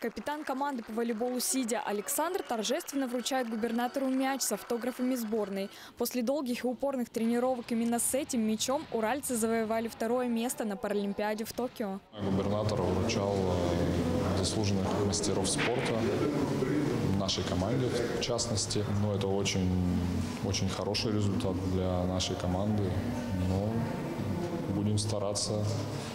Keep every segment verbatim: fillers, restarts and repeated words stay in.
Капитан команды по волейболу «Сидя» Александр торжественно вручает губернатору мяч с автографами сборной. После долгих и упорных тренировок именно с этим мячом уральцы завоевали второе место на Паралимпиаде в Токио. Губернатор вручал заслуженных мастеров спорта нашей команде, в частности. Но это очень, очень хороший результат для нашей команды. Но будем стараться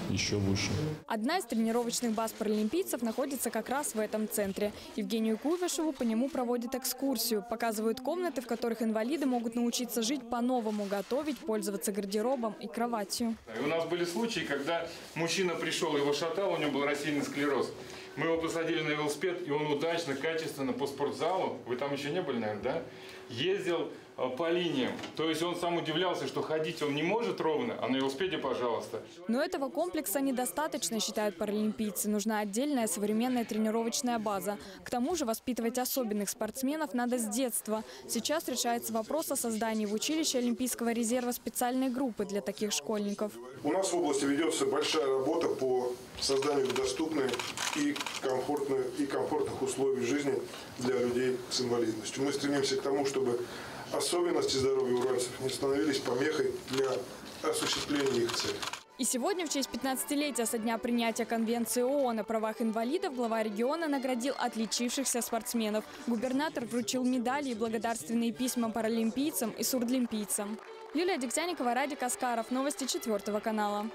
еще выше. Одна из тренировочных баз паралимпийцев находится как раз в этом центре. Евгению Куйвашеву по нему проводят экскурсию. Показывают комнаты, в которых инвалиды могут научиться жить по-новому, готовить, пользоваться гардеробом и кроватью. У нас были случаи, когда мужчина пришел, его шатал, у него был рассеянный склероз. Мы его посадили на велосипед, и он удачно, качественно по спортзалу, вы там еще не были, наверное, да? Ездил по линиям. То есть он сам удивлялся, что ходить он не может ровно, а на велосипеде, пожалуйста. Но этого комплекса недостаточно, считают паралимпийцы. Нужна отдельная современная тренировочная база. К тому же воспитывать особенных спортсменов надо с детства. Сейчас решается вопрос о создании в училище Олимпийского резерва специальной группы для таких школьников. У нас в области ведется большая работа по созданию доступной и комфортных, и комфортных условий жизни для людей с инвалидностью. Мы стремимся к тому, чтобы особенности здоровья уральцев не становились помехой для осуществления их целей. И сегодня в честь пятнадцатилетия со дня принятия Конвенции ООН о правах инвалидов глава региона наградил отличившихся спортсменов. Губернатор вручил медали и благодарственные письма паралимпийцам и сурдлимпийцам. Юлия Дегтяникова, Радик Аскаров. Новости четвёртого канала.